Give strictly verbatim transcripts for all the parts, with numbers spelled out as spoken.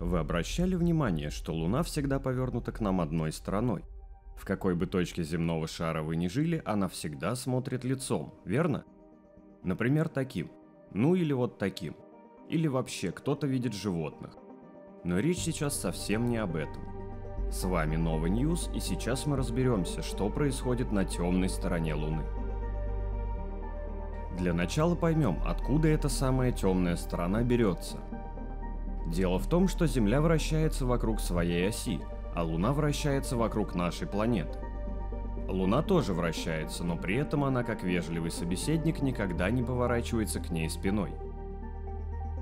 Вы обращали внимание, что Луна всегда повернута к нам одной стороной? В какой бы точке земного шара вы ни жили, она всегда смотрит лицом, верно? Например, таким. Ну или вот таким. Или вообще кто-то видит животных. Но речь сейчас совсем не об этом. С вами Новый Ньюз, и сейчас мы разберемся, что происходит на темной стороне Луны. Для начала поймем, откуда эта самая темная сторона берется. Дело в том, что Земля вращается вокруг своей оси, а Луна вращается вокруг нашей планеты. Луна тоже вращается, но при этом она, как вежливый собеседник, никогда не поворачивается к ней спиной.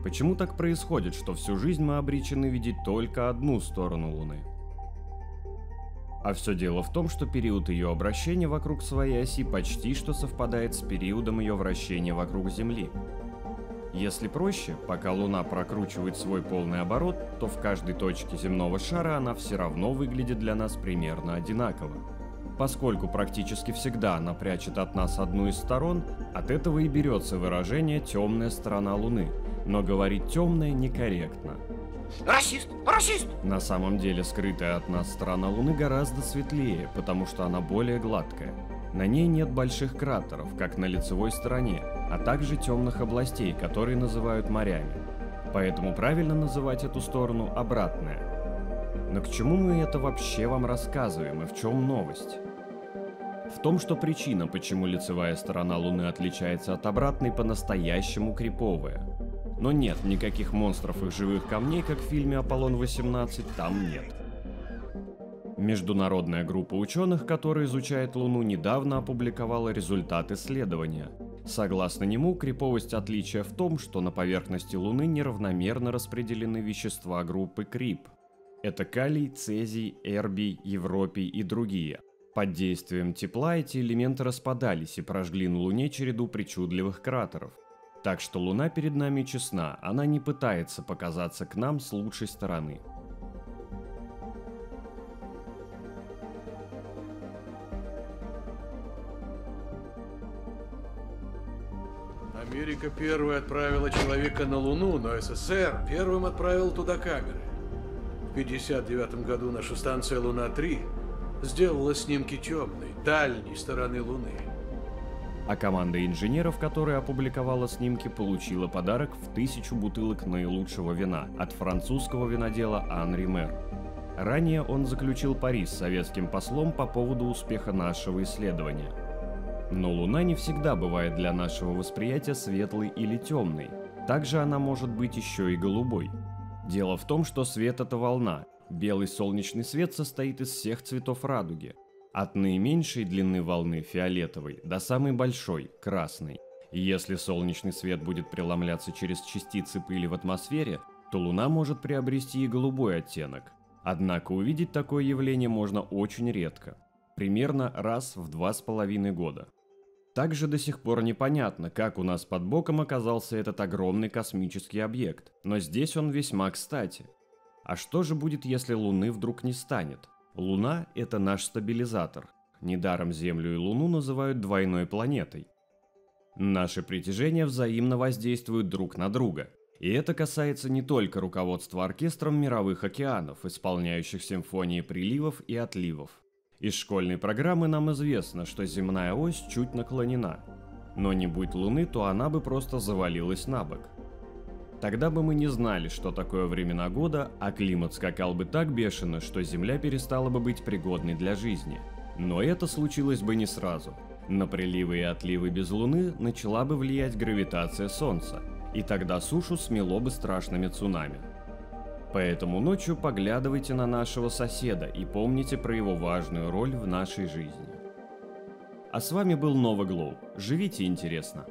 Почему так происходит, что всю жизнь мы обречены видеть только одну сторону Луны? А все дело в том, что период ее обращения вокруг своей оси почти что совпадает с периодом ее вращения вокруг Земли. Если проще, пока Луна прокручивает свой полный оборот, то в каждой точке земного шара она все равно выглядит для нас примерно одинаково. Поскольку практически всегда она прячет от нас одну из сторон, от этого и берется выражение «темная сторона Луны». Но говорить «темная» некорректно. Расист! Расист! На самом деле скрытая от нас сторона Луны гораздо светлее, потому что она более гладкая. На ней нет больших кратеров, как на лицевой стороне, а также темных областей, которые называют морями. Поэтому правильно называть эту сторону обратная. Но к чему мы это вообще вам рассказываем и в чем новость? В том, что причина, почему лицевая сторона Луны отличается от обратной, по-настоящему криповая. Но нет, никаких монстров и живых камней, как в фильме «Аполлон восемнадцать», там нет. Международная группа ученых, которая изучает Луну, недавно опубликовала результат исследования. Согласно нему, криповость отличия в том, что на поверхности Луны неравномерно распределены вещества группы крип. Это калий, цезий, эрбий, европий и другие. Под действием тепла эти элементы распадались и прожгли на Луне череду причудливых кратеров. Так что Луна перед нами честна, она не пытается показаться к нам с лучшей стороны. Америка первой отправила человека на Луну, но СССР первым отправил туда камеры. В тысяча девятьсот пятьдесят девятом году наша станция Луна три сделала снимки темной, дальней стороны Луны. А команда инженеров, которая опубликовала снимки, получила подарок в тысячу бутылок наилучшего вина от французского винодела Анри Мер. Ранее он заключил пари с советским послом по поводу успеха нашего исследования. Но Луна не всегда бывает для нашего восприятия светлой или темной. Также она может быть еще и голубой. Дело в том, что свет — это волна. Белый солнечный свет состоит из всех цветов радуги. От наименьшей длины волны, фиолетовой, до самой большой, красной. И если солнечный свет будет преломляться через частицы пыли в атмосфере, то Луна может приобрести и голубой оттенок. Однако увидеть такое явление можно очень редко. Примерно раз в два с половиной года. Также до сих пор непонятно, как у нас под боком оказался этот огромный космический объект, но здесь он весьма кстати. А что же будет, если Луны вдруг не станет? Луна — это наш стабилизатор. Недаром Землю и Луну называют двойной планетой. Наши притяжения взаимно воздействуют друг на друга. И это касается не только руководства оркестром мировых океанов, исполняющих симфонии приливов и отливов. Из школьной программы нам известно, что земная ось чуть наклонена, но не будь Луны, то она бы просто завалилась на бок. Тогда бы мы не знали, что такое времена года, а климат скакал бы так бешено, что Земля перестала бы быть пригодной для жизни. Но это случилось бы не сразу. На приливы и отливы без Луны начала бы влиять гравитация Солнца, и тогда сушу смело бы страшными цунами. Поэтому ночью поглядывайте на нашего соседа и помните про его важную роль в нашей жизни. А с вами был Новый Ньюз. Живите интересно!